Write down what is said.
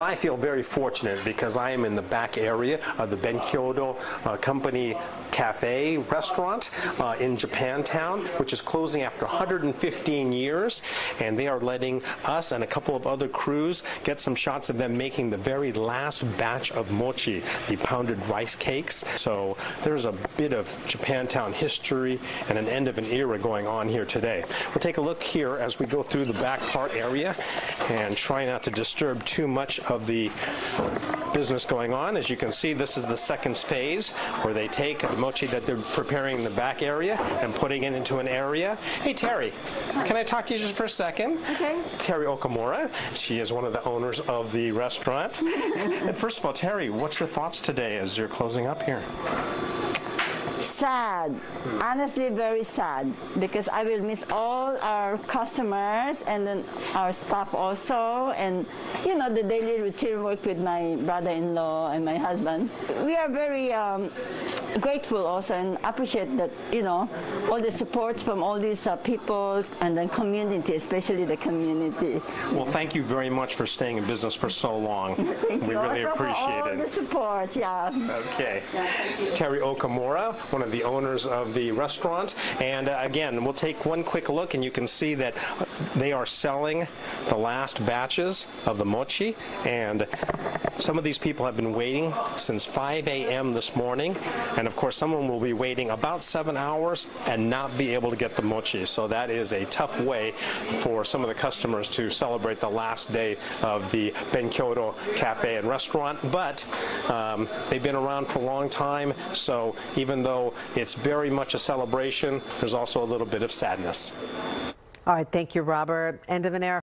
I feel very fortunate because I am in the back area of the Benkyodo Company Cafe restaurant in Japantown, which is closing after 115 years, and they are letting us and a couple of other crews get some shots of them making the very last batch of mochi, the pounded rice cakes. So there's a bit of Japantown history and an end of an era going on here today. We'll take a look here as we go through the back part area and try not to disturb too much of the business going on. As you can see, this is the second phase where they take the mochi that they're preparing in the back area and putting it into an area. Hey, Terry, can I talk to you just for a second? Okay. Terry Okamura, she is one of the owners of the restaurant. And first of all, Terry, what's your thoughts today as you're closing up here? Sad, honestly very sad, because I will miss all our customers and then our staff also, and you know, the daily routine work with my brother-in-law and my husband. We are very grateful also and appreciate that, you know, all the support from all these people and the community, especially the community. Well, thank you very much for staying in business for so long. We really appreciate it. All the support, yeah. Okay. Yeah, Terry Okamura, one of the owners of the restaurant, and again, we'll take one quick look and you can see that they are selling the last batches of the mochi, and some of these people have been waiting since 5 a.m. this morning, and of course someone will be waiting about 7 hours and not be able to get the mochi, so that is a tough way for some of the customers to celebrate the last day of the Benkyodo Cafe and Restaurant. But they've been around for a long time, so even though it's very much a celebration, there's also a little bit of sadness. All right, thank you, Robert. End of an era.